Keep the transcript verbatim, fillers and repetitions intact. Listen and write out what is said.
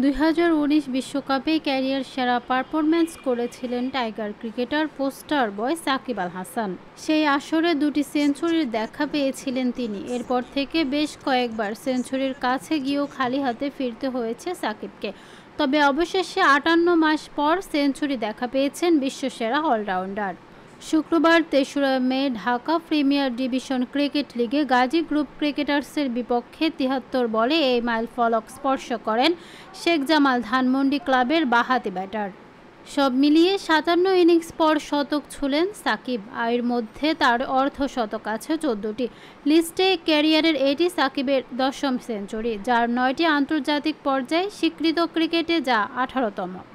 দুই হাজার উনিশ বিশ্বকাপে ক্যারিয়ার সেরা পারফরম্যান্স করেছিলেন tiger cricketer poster boy Shakib Al Hasan. সেই আসরে দুটি সেঞ্চুরির দেখা পেয়েছিলেন তিনি। এরপর থেকে বেশ কয়েকবার সেঞ্চুরির কাছে গিয়েও খালি হাতে ফিরতে হয়েছে সাকিবকে। তবে অবশেষে আটান্ন মাস পর সেঞ্চুরি দেখা পেয়েছেন বিশ্বসেরা অলরাউন্ডার। শুক্রবার তেসরা মে ঢাকা প্রিমিয়ার ডিভিশন ক্রিকেট লিগে গাজী গ্রুপ ক্রিকেটার্সের বিপক্ষে তিয়াত্তর বলে এই মাইলফলক স্পর্শ করেন শেখ জামাল ধানমন্ডি ক্লাবের বাঁহাতি ব্যাটার। সব মিলিয়ে সাতান্ন ইনিংস পর শতক ছুলেন সাকিব। আয়ের মধ্যে তার অর্ধশতক আছে চোদ্দটি। লিস্টে ক্যারিয়ারের এটি সাকিবের দশম সেঞ্চুরি, যার নয়টি আন্তর্জাতিক পর্যায়ে স্বীকৃত ক্রিকেটে, যা আঠারোতম।